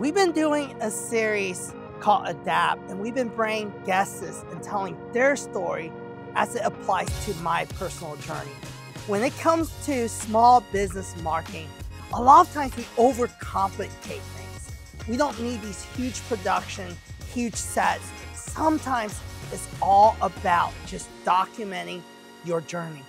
We've been doing a series called ADAPT, and we've been bringing guests and telling their story as it applies to my personal journey. When it comes to small business marketing, a lot of times we overcomplicate things. We don't need these huge production, huge sets. Sometimes it's all about just documenting your journey.